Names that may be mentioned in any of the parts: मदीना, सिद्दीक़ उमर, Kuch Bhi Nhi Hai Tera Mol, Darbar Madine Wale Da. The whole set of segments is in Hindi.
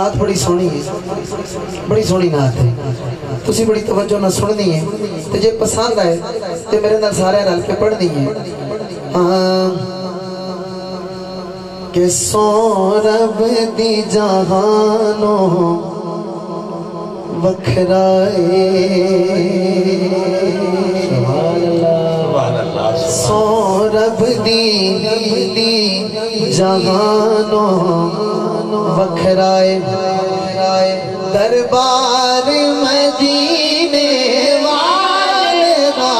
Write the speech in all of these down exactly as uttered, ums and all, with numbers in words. नात बड़ी सोहनी है, बड़ी सोहनी नात है, तुसी बड़ी तवज्जो ना सुननी है ते जे पसंद आए ते मेरे नाल सारे रल के पढ़नी है। हां के सौरभ दी जहानो बखराए, सुभान अल्लाह सुभान अल्लाह, सौरभ दी दी जहानो बखराए, दरबार मदीने वाले दा।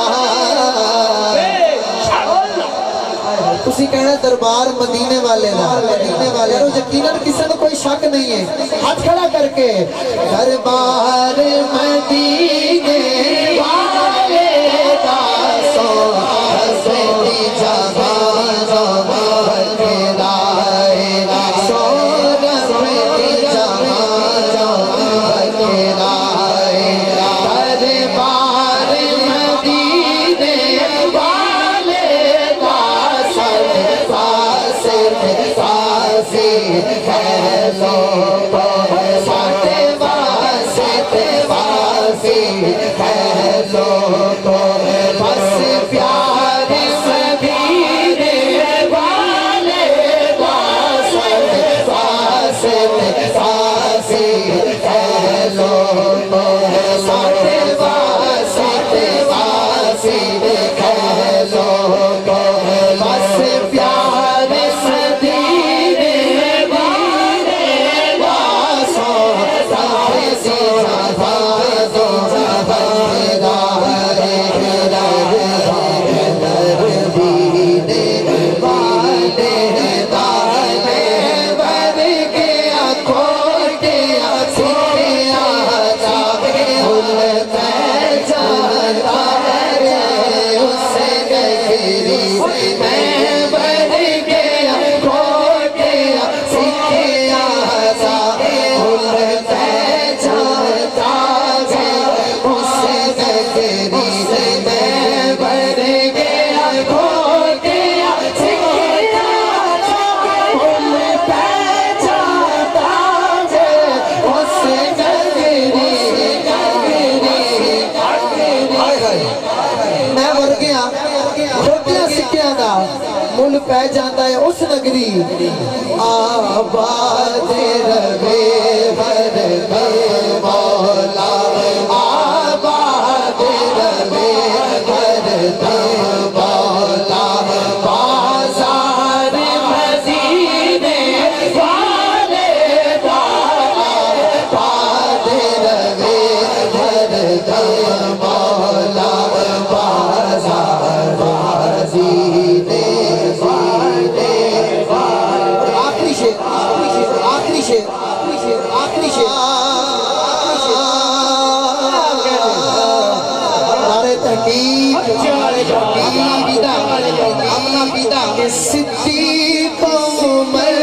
तुसी कहना दरबार मदीने वाले दा, मदीने वाले दा यकीनन किसी को कोई शक नहीं है, हाथ खड़ा करके दरबार मदीने वाले दा, सो हसनी जहां पै जाता है उस नगरी आबाद रवे भर मौला, आबाद रवे भर मौला, बाजार मदीने वाले दा, आबाद रवे भर मौला, बाजार मदीने। आखिरी शेर, आखिरी शेर, नारे तकबीर, नारे तकबीर, अपना पिता सिद्दीक़ उमर।